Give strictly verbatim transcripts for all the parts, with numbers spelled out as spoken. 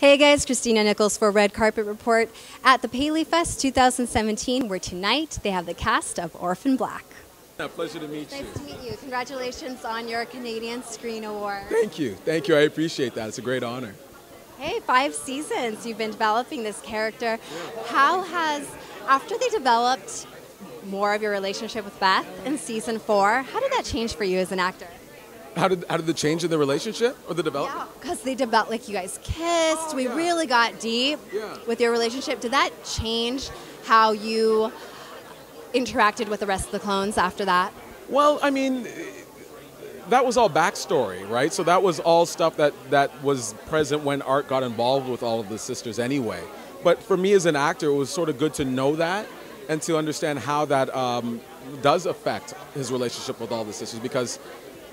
Hey guys, Kristina Nikols for Red Carpet Report at the PaleyFest two thousand seventeen, where tonight they have the cast of Orphan Black. Yeah, pleasure to meet you. Nice to meet you. Congratulations on your Canadian Screen Award. Thank you. Thank you. I appreciate that. It's a great honor. Hey, five seasons you've been developing this character. How has, after they developed more of your relationship with Beth in season four, how did that change for you as an actor? How did, how did the change in the relationship or the development? Yeah, because they developed, like you guys kissed, oh, we yeah. really got deep yeah. with your relationship. Did that change how you interacted with the rest of the clones after that? Well, I mean, that was all backstory, right? So that was all stuff that, that was present when Art got involved with all of the sisters anyway. But for me as an actor, it was sort of good to know that and to understand how that um, does affect his relationship with all the sisters, because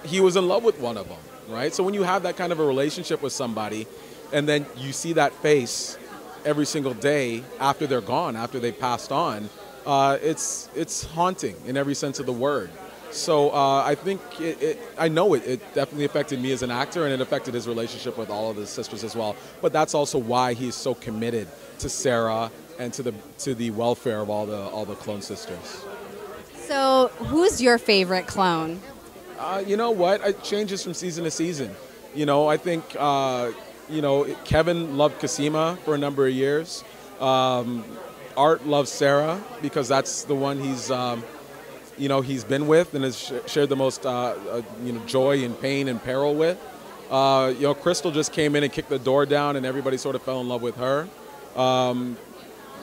he was in love with one of them, right? So when you have that kind of a relationship with somebody and then you see that face every single day after they're gone, after they passed on, uh, it's, it's haunting in every sense of the word. So uh, I think, it, it, I know it, it definitely affected me as an actor, and it affected his relationship with all of his sisters as well. But that's also why he's so committed to Sarah and to the, to the welfare of all the, all the clone sisters. So who's your favorite clone? Uh, you know what? It changes from season to season. You know, I think, uh, you know, Kevin loved Cosima for a number of years. Um, Art loves Sarah because that's the one he's, um, you know, he's been with and has sh shared the most, uh, uh, you know, joy and pain and peril with. Uh, you know, Crystal just came in and kicked the door down, and everybody sort of fell in love with her. Um,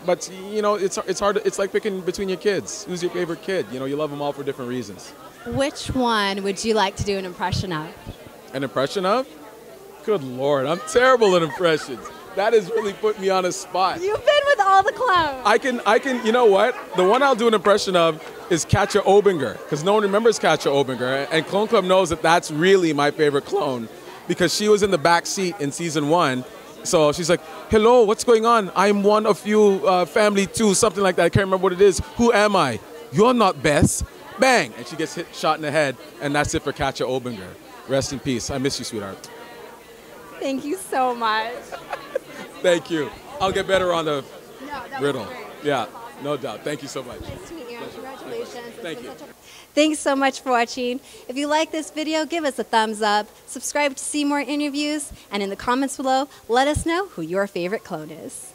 but, you know, it's, it's hard. It's like picking between your kids. Who's your favorite kid? You know, you love them all for different reasons. Which one would you like to do an impression of? An impression of? Good Lord, I'm terrible at impressions. That has really put me on a spot. You've been with all the clowns. I can, I can, you know what? The one I'll do an impression of is Katja Obinger, because no one remembers Katja Obinger, and Clone Club knows that that's really my favorite clone, because she was in the back seat in season one. So she's like, hello, what's going on? I'm one of you, uh, family two, something like that. I can't remember what it is. Who am I? You're not Beth. Bang! And she gets hit, shot in the head, and that's it for Katja Obinger. Rest in peace. I miss you, sweetheart. Thank you so much. Thank you. I'll get better on the no, that riddle. Was great. Yeah, awesome. No doubt. Thank you so much. Nice to meet you. Pleasure. Congratulations. Thank you. Such a Thanks so much for watching. If you like this video, give us a thumbs up. Subscribe to see more interviews, and in the comments below, let us know who your favorite clone is.